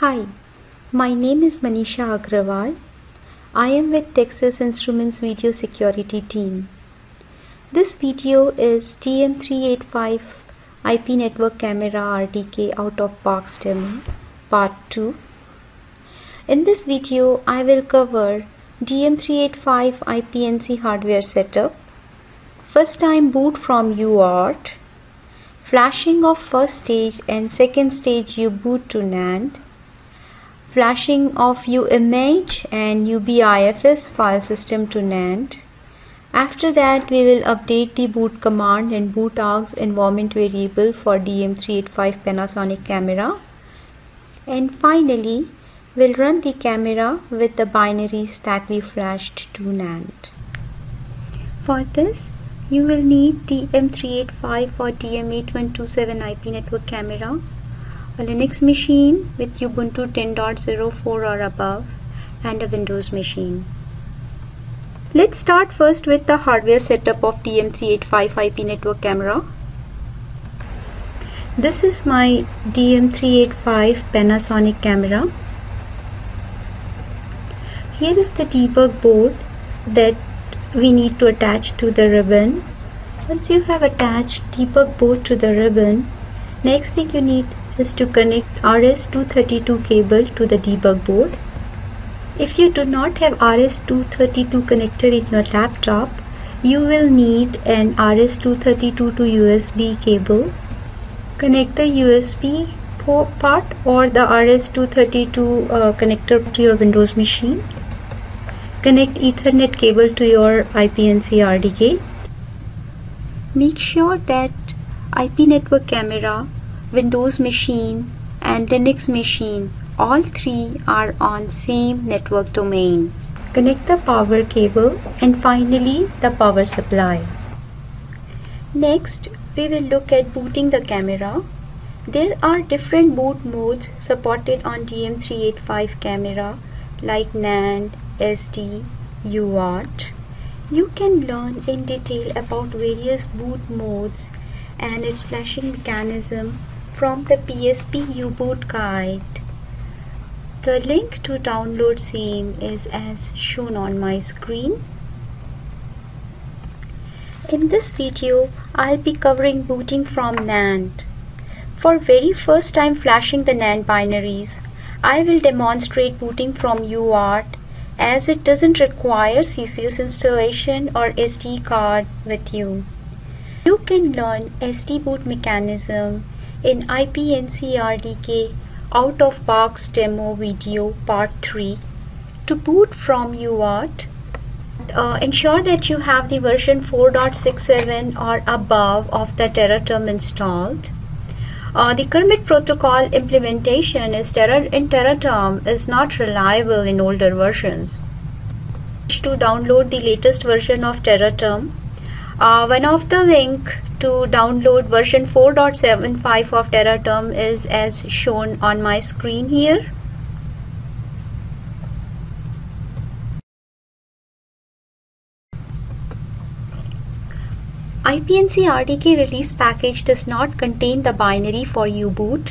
Hi, my name is Manisha Agrawal. I am with Texas Instruments video security team. This video is DM385 IP network camera RDK out of box demo part 2. In this video, I will cover DM385 IPNC hardware setup, first time boot from UART, flashing of first stage and second stage Uboot to NAND, flashing of UImage and UBIFS file system to NAND. After that, we will update the boot command and boot args environment variable for DM385 Panasonic camera. And finally, we'll run the camera with the binaries that we flashed to NAND. For this, you will need DM385 or DM8127 IP network camera, a Linux machine with Ubuntu 10.04 or above, and a Windows machine. Let's start first with the hardware setup of DM385 IP network camera. This is my DM385 Panasonic camera. Here is the debug board that we need to attach to the ribbon. Once you have attached debug board to the ribbon, next thing you need is to connect RS232 cable to the debug board. If you do not have RS232 connector in your laptop, you will need an RS232 to USB cable. Connect the USB part or the RS232 connector to your Windows machine. Connect Ethernet cable to your IPNC RDK. Make sure that IP network camera, Windows machine and Linux machine, all three are on same network domain. Connect the power cable and finally the power supply. Next, we will look at booting the camera. There are different boot modes supported on DM385 camera like NAND, SD, UART. You can learn in detail about various boot modes and its flashing mechanism from the PSP Uboot guide. The link to download same is as shown on my screen. In this video, I'll be covering booting from NAND. For very first time flashing the NAND binaries, I will demonstrate booting from UART as it doesn't require CCS installation or SD card with you. You can learn SD boot mechanism in IPNC RDK out of box demo video part 3. To boot from UART, ensure that you have the version 4.67 or above of the Tera Term installed. The kermit protocol implementation in Tera Term is not reliable in older versions. To download the latest version of Tera Term, one of the link to download version 4.75 of Tera Term is as shown on my screen here. IPNC RDK release package does not contain the binary for Uboot.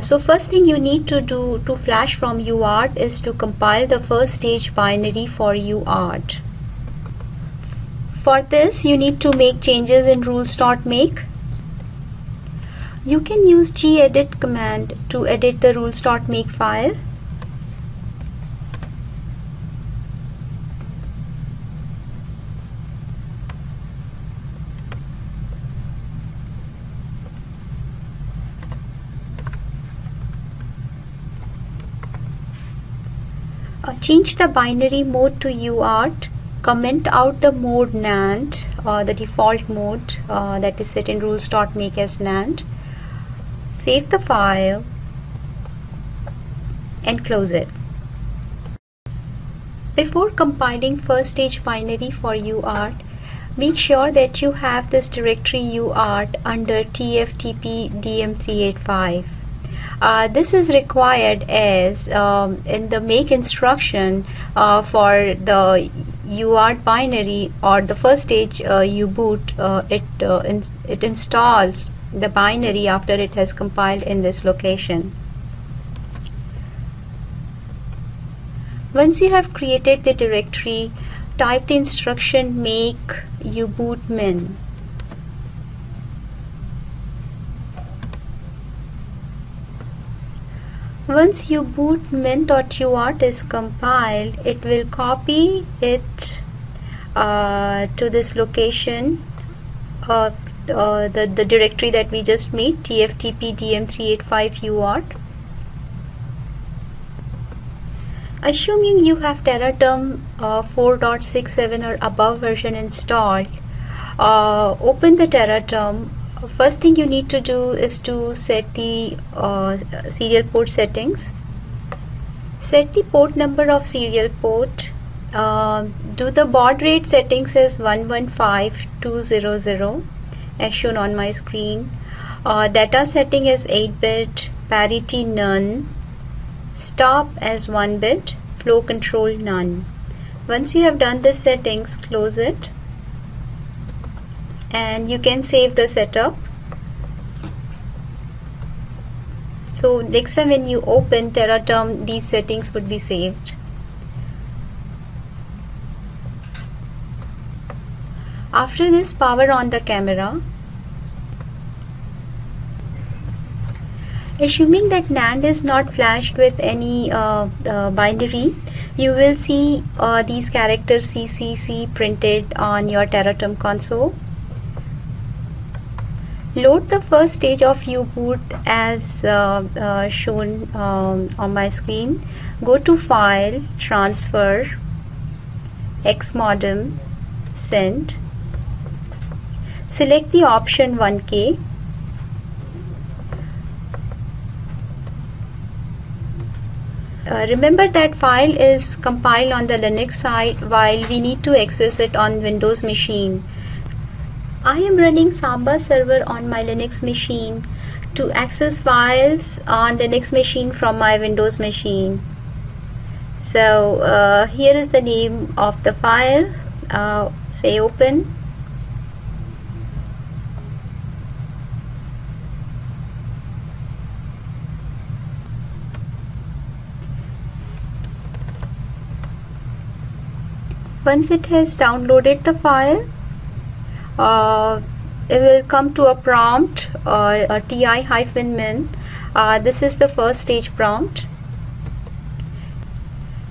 So first thing you need to do to flash from UART is to compile the first stage binary for UART. For this, you need to make changes in rules.make. You can use gedit command to edit the rules.make file. Change the binary mode to UART. Comment out the mode NAND, or the default mode that is set in rules.make as NAND. Save the file and close it. Before compiling first stage binary for UART, make sure that you have this directory UART under TFTP DM385. This is required as in the make instruction for the UART binary or the first stage Uboot, it installs the binary after it has compiled in this location. Once you have created the directory, type the instruction make uboot min. Once uboot min.uart is compiled, it will copy it to this location, the directory that we just made, tftp dm385 uart. Assuming you have Tera Term 4.67 or above version installed, open the Tera Term. First thing you need to do is to set the serial port settings. Set the port number of serial port. Do the baud rate settings as 115200 as shown on my screen. Data setting is 8-bit, parity none, stop as 1-bit, flow control none. Once you have done the settings, close it and you can save the setup. So next time when you open Tera Term, these settings would be saved. After this, power on the camera. Assuming that NAND is not flashed with any binary, you will see these characters CCC printed on your Tera Term console. Load the first stage of uboot as shown on my screen. Go to File, Transfer, Xmodem, Send. Select the option 1K. Remember that file is compiled on the Linux side while we need to access it on Windows machine. I am running Samba server on my Linux machine. To access files on Linux machine from my Windows machine, so here is the name of the file. Say open. Once it has downloaded the file, it will come to a prompt or a ti-min. This is the first stage prompt.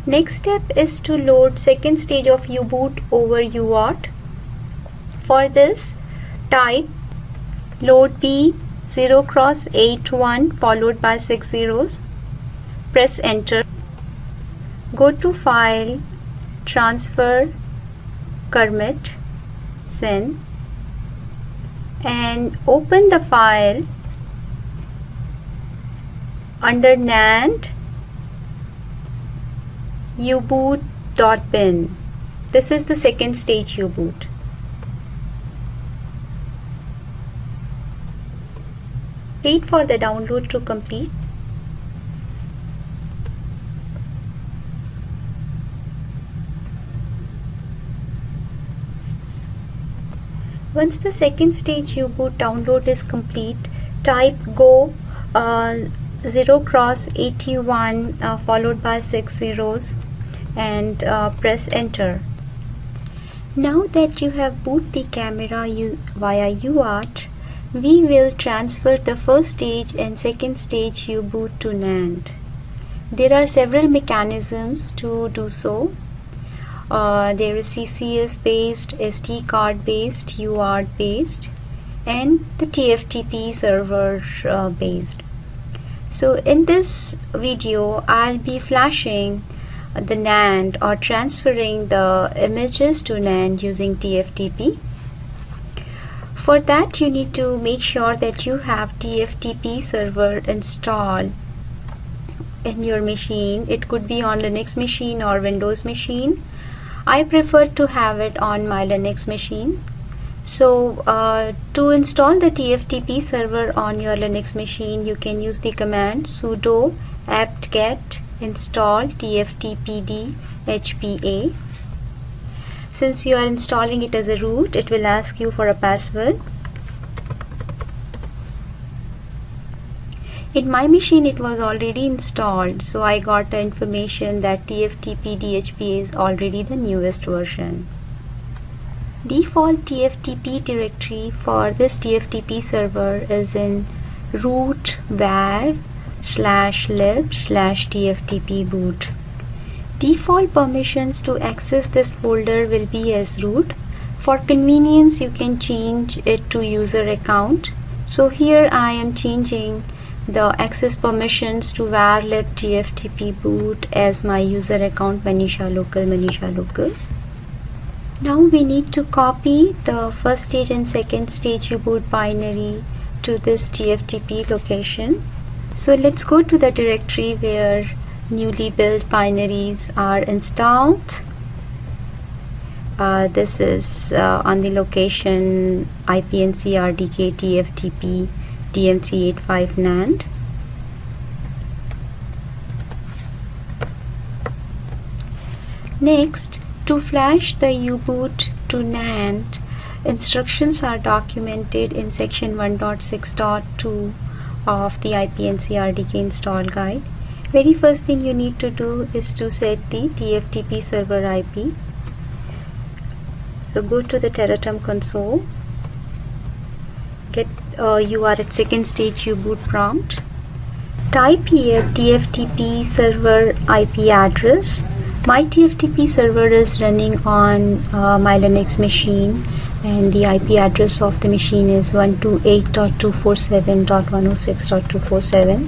Next step is to load second stage of uboot over uart. For this, type load B 0x81 followed by 6 zeros. Press enter. Go to File, Transfer, Kermit, Send, and open the file under NAND uboot.bin. This is the second stage uboot. Wait for the download to complete. Once the second stage uboot download is complete, type go 0x81 followed by 6 zeros and press enter. Now that you have booted the camera via UART, we will transfer the first stage and second stage uboot to NAND. There are several mechanisms to do so. There is CCS based, SD card based, UART based, and the TFTP server based. So in this video, I'll be flashing the NAND or transferring the images to NAND using TFTP. For that, you need to make sure that you have TFTP server installed in your machine. It could be on Linux machine or Windows machine. I prefer to have it on my Linux machine. So to install the TFTP server on your Linux machine, you can use the command sudo apt-get install tftpd-hpa. Since you are installing it as a root, it will ask you for a password. In my machine it was already installed, so I got the information that tftpd-hpa is already the newest version. Default TFTP directory for this TFTP server is in root var /lib/tftpboot. Default permissions to access this folder will be as root. For convenience, you can change it to user account. So here I am changing the access permissions to var lib/tftpboot as my user account Manisha local. Now we need to copy the first stage and second stage Uboot binary to this TFTP location. So let's go to the directory where newly built binaries are installed. This is on the location IPNC RDK TFTP DM385 NAND. Next, to flash the Uboot to NAND, instructions are documented in section 1.6.2 of the IPNC RDK install guide. Very first thing you need to do is to set the TFTP server IP. So go to the Tera Term console, get you are at second stage Uboot prompt. Type here TFTP server IP address. My TFTP server is running on my Linux machine, and the IP address of the machine is 128.247.106.247.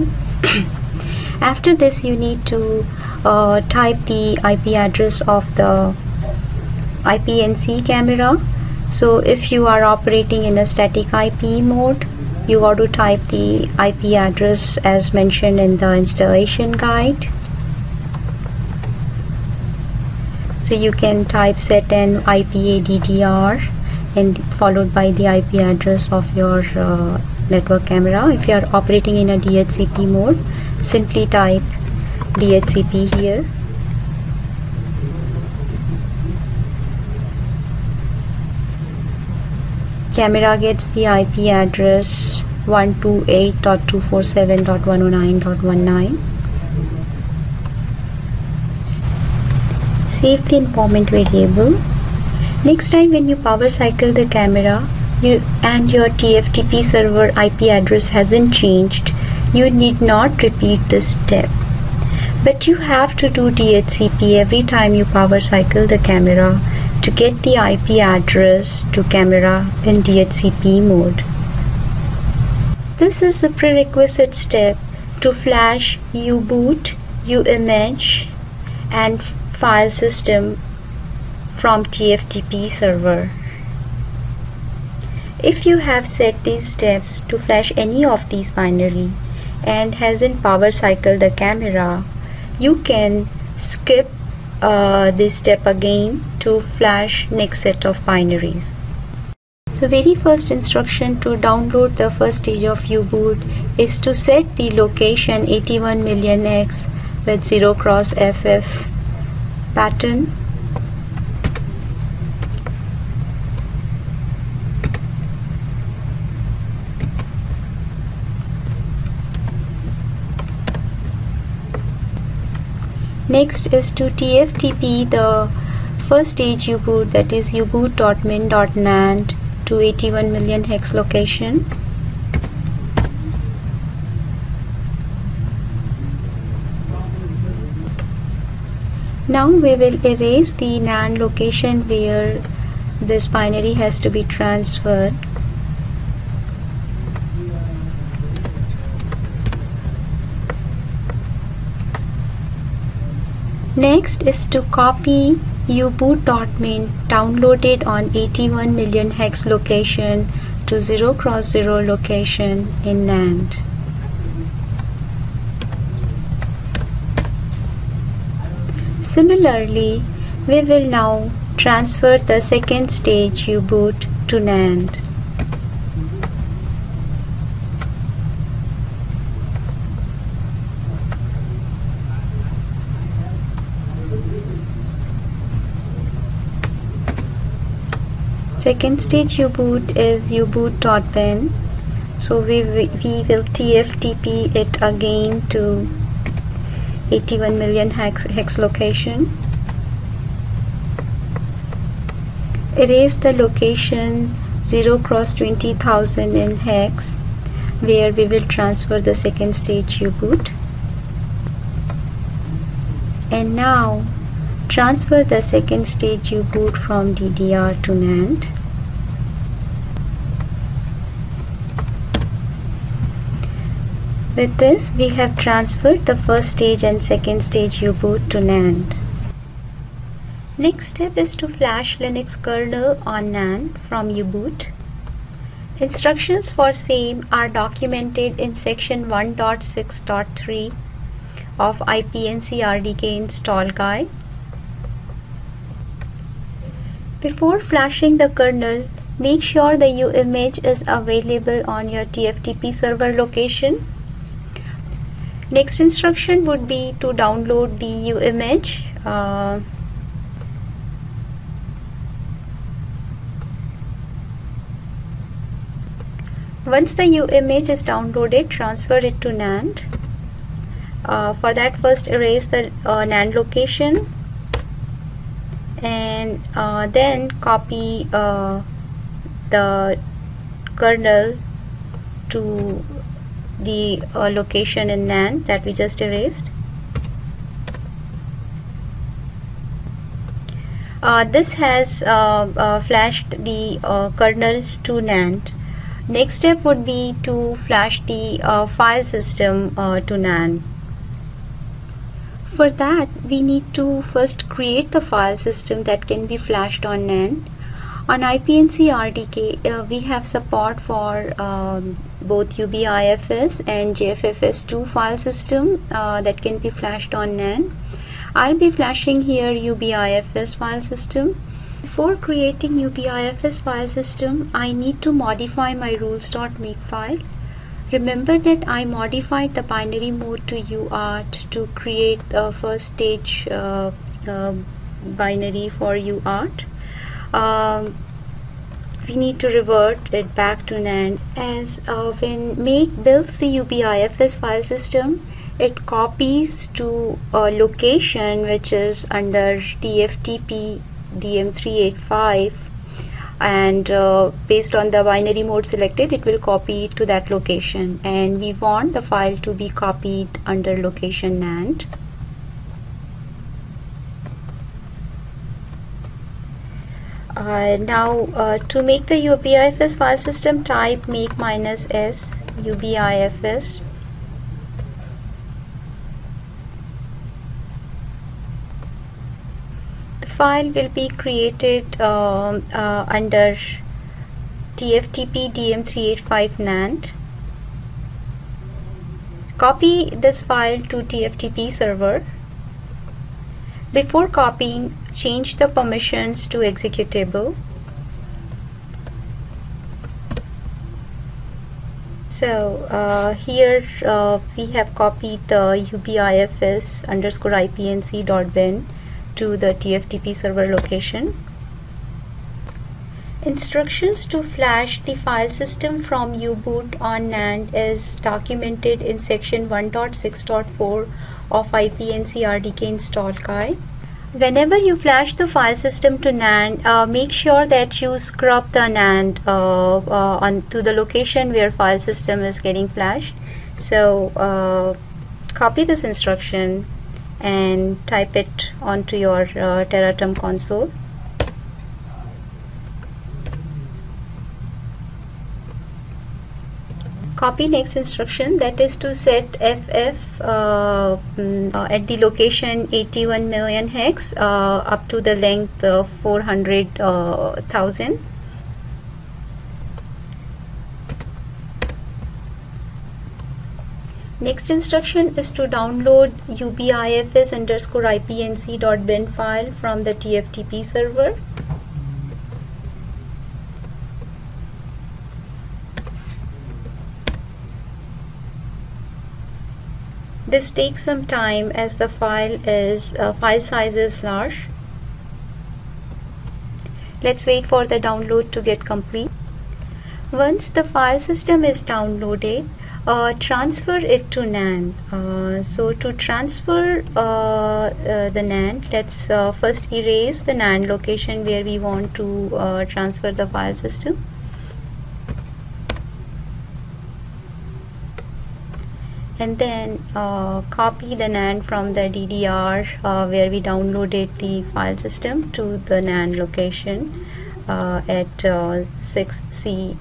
After this, you need to type the IP address of the IPNC camera. So if you are operating in a static IP mode, you want to type the IP address as mentioned in the installation guide. So you can type set an IPA DDR and followed by the IP address of your network camera. If you are operating in a DHCP mode, simply type DHCP here. Camera gets the IP address 128.247.109.19. Save the informant variable. Next time when you power cycle the camera and your TFTP server IP address hasn't changed, you need not repeat this step. But you have to do DHCP every time you power cycle the camera to get the IP address to camera in DHCP mode. This is a prerequisite step to flash Uboot, UImage and file system from TFTP server. If you have set these steps to flash any of these binary and hasn't power cycled the camera, you can skip this step again to flash next set of binaries. So very first instruction to download the first stage of Uboot is to set the location 81 million X with 0xFF pattern. Next is to tftp the first stage Uboot, that is uboot.min.nand to 81 million hex location. Now we will erase the NAND location where this binary has to be transferred. Next is to copy uboot.min downloaded on 81 million hex location to 0x0 location in NAND. Similarly, we will now transfer the second stage Uboot to NAND. Second stage Uboot is uboot.bin. So we will TFTP it again to 81 million hex location. Erase the location 0x20,000 in hex, where we will transfer the second stage U-boot. And now transfer the second stage U-boot from DDR to NAND. With this, we have transferred the first stage and second stage U-boot to NAND. Next step is to flash Linux kernel on NAND from U-boot. Instructions for same are documented in section 1.6.3 of IPNC RDK install guide. Before flashing the kernel, make sure the UImage is available on your TFTP server location. Next instruction would be to download the UImage. Once the UImage is downloaded, transfer it to NAND. For that, first erase the NAND location and then copy the kernel to the location in NAND that we just erased. This has flashed the kernel to NAND. Next step would be to flash the file system to NAND. For that, we need to first create the file system that can be flashed on NAND. On IPNC RDK, we have support for both UBIFS and JFFS2 file system that can be flashed on NAND. I'll be flashing here UBIFS file system. Before creating UBIFS file system, I need to modify my rules.make file. Remember that I modified the binary mode to UART to create the first stage binary for UART. We need to revert it back to NAND, as when make builds the UBIFS file system, it copies to a location which is under TFTP DM385, and based on the binary mode selected, it will copy to that location, and we want the file to be copied under location NAND. Now to make the UBIFS file system, type make -s UBIFS. File will be created under TFTP DM385 NAND. Copy this file to TFTP server. Before copying, change the permissions to executable. So here we have copied the ubifs_ipnc.bin to the TFTP server location. Instructions to flash the file system from U-boot on NAND is documented in section 1.6.4 of IPNC RDK install guide. Whenever you flash the file system to NAND, make sure that you scrub the NAND onto the location where file system is getting flashed. So copy this instruction and type it onto your Tera Term console. Copy next instruction, that is to set FF at the location 81 million hex up to the length of 400,000. Next instruction is to download ubifs_ipnc.bin file from the TFTP server. This takes some time as the file is file size is large. Let's wait for the download to get complete. Once the file system is downloaded, transfer it to NAND. So to transfer the NAND, let's first erase the NAND location where we want to transfer the file system. And then copy the NAND from the DDR where we downloaded the file system to the NAND location at 6C0000.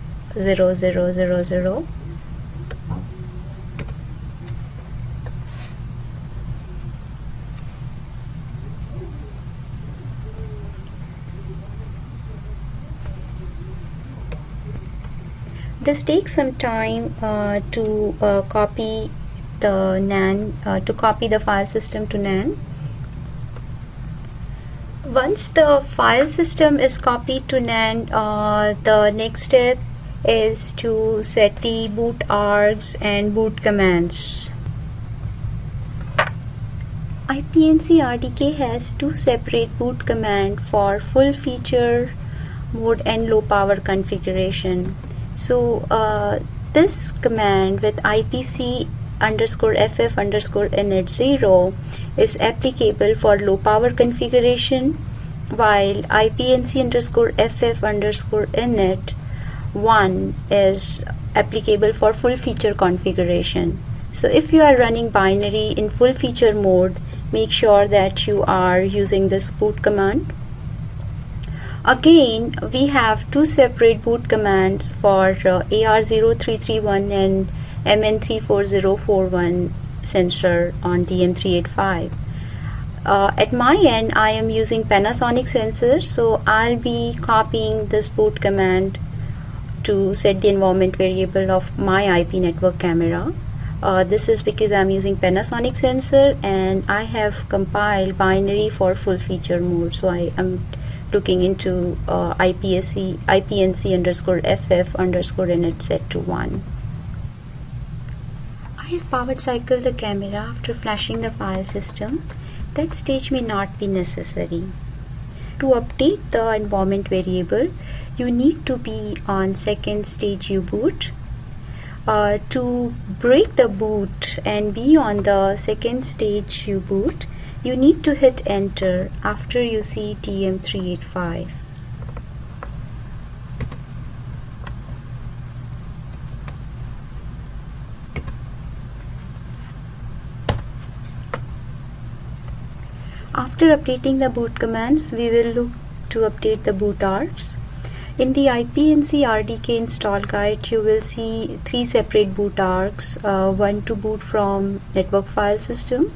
This takes some time to copy the NAND, to copy the file system to NAND. Once the file system is copied to NAND, the next step is to set the boot args and boot commands. IPNC RDK has two separate boot commands for full feature mode and low power configuration. So this command with IPC_FF_init0 is applicable for low power configuration, while IPNC_FF_init1 is applicable for full feature configuration. So if you are running binary in full feature mode, make sure that you are using this boot command. Again, we have two separate boot commands for AR0331 and MN34041 sensor on DM385. At my end, I am using Panasonic sensor, so I'll be copying this boot command to set the environment variable of my IP network camera. This is because I'm using Panasonic sensor and I have compiled binary for full feature mode, so I am looking into IPNC_FF_init set to 1. I have power cycled the camera after flashing the file system. That stage may not be necessary. To update the environment variable, you need to be on second stage Uboot. To break the boot and be on the second stage Uboot, you need to hit enter after you see DM385. After updating the boot commands, we will look to update the boot args. In the IPNC RDK install guide, you will see three separate boot args, one to boot from network file system,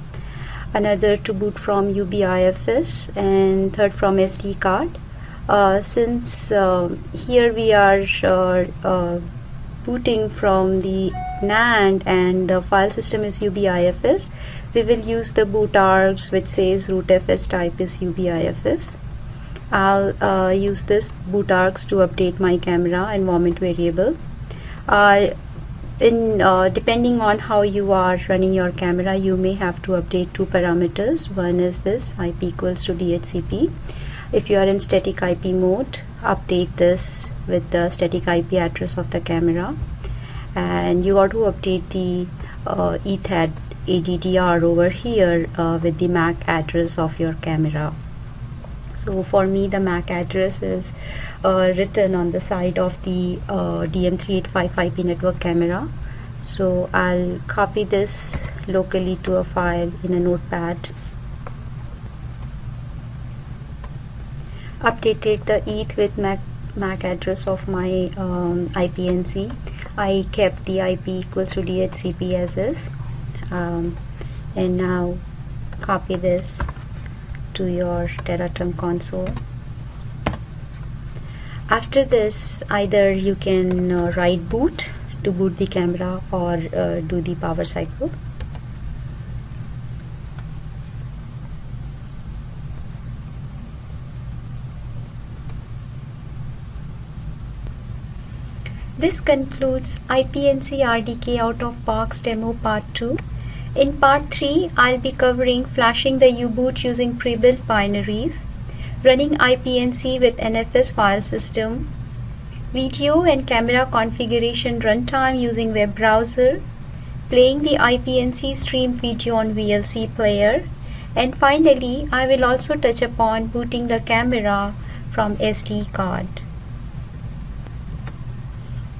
another to boot from UBIFS, and third from SD card. Since here we are booting from the NAND and the file system is UBIFS, we will use the boot args which says rootfs type is UBIFS. I'll use this boot args to update my camera environment variable. Depending on how you are running your camera, you may have to update two parameters. One is this IP = DHCP. If you are in static IP mode, update this with the static IP address of the camera, and you got to update the ETHAD ADDR over here with the MAC address of your camera. So for me, the MAC address is written on the side of the DM385 IP network camera. So I'll copy this locally to a file in a notepad. Updated the ETH with MAC address of my IPNC. I kept the IP = DHCP as is. And now copy this to your Tera Term console. After this, either you can write boot to boot the camera or do the power cycle. This concludes IPNC RDK out-of-box demo part 2. In part 3, I'll be covering flashing the U-boot using pre-built binaries, running IPNC with NFS file system, video and camera configuration runtime using web browser, playing the IPNC stream video on VLC player, and finally I will also touch upon booting the camera from SD card.